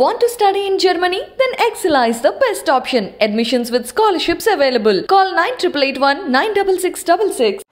Want to study in Germany? Then ExcelA is the best option. Admissions with scholarships available. Call 9881 96666.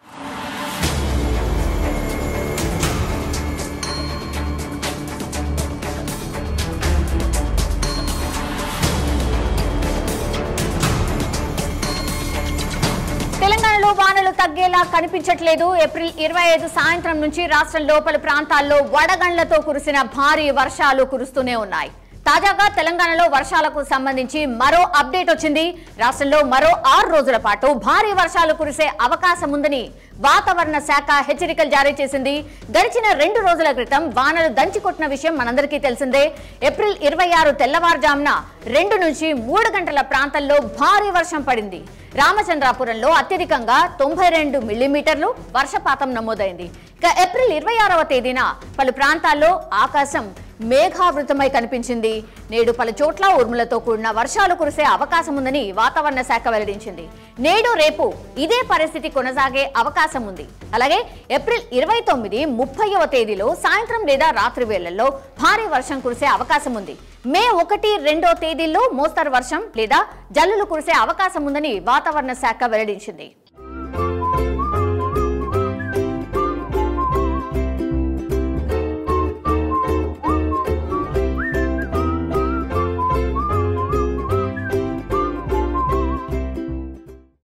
వానలు తగ్గేలా కనిపించట్లేదు. April 25 సాయంత్రం నుంచి రాష్ట్రం లోపల ప్రాంతాల్లో వడగండ్లతో కురిసిన భారీ వర్షాలు కురుస్తూనే ఉన్నాయి. తాజాగా తెలంగాణలో వర్షాలకు సంబంధించి మరో అప్డేట్ వచ్చింది. రాష్ట్రంలో మరో 6 రోజుల పాటు భారీ వర్షాలు కురిసే అవకాశం ఉందని వాతావరణ శాఖ హెచ్చరికలు జారీ చేసింది. గడిచిన 2 రోజుల క్రితం వానలు దంచికొట్టిన విషయం మనందరికీ తెలిసిందే. ఏప్రిల్ 26 తెల్లవారుజామున 2 నుంచి 3 గంటల ప్రాంతాల్లో భారీ వర్షం పడింది. రామచంద్రాపురంలో అత్యధికంగా 92 మిల్లీమీటర్లు వర్షపాతం నమోదైంది. ఇక ఏప్రిల్ 26వ తేదీన పలు ప్రాంతాల్లో ఆకాశం మేఘావృతమై కనిపించింది. నేడు పలు చోట్ల ఉరుములతో కూడిన వర్షాలు కురిసే అవకాశం ఉందని వాతావరణ శాఖ వెల్లడించింది. నేడు రేపు ఇదే పరిస్థితి కొనసాగే అవకాశం ఉంది. అలాగే ఏప్రిల్ 29, 30వ తేదీలో సాయంత్రం లేదా రాత్రి వేళల్లో భారీ వర్షం కురిసే అవకాశం ఉంది. మే 1, 2 తేదీల్లో మోస్తరు వర్షం లేదా జల్లులు కురిసే అవకాశం ఉందని వాతావరణ శాఖ వెల్లడించింది.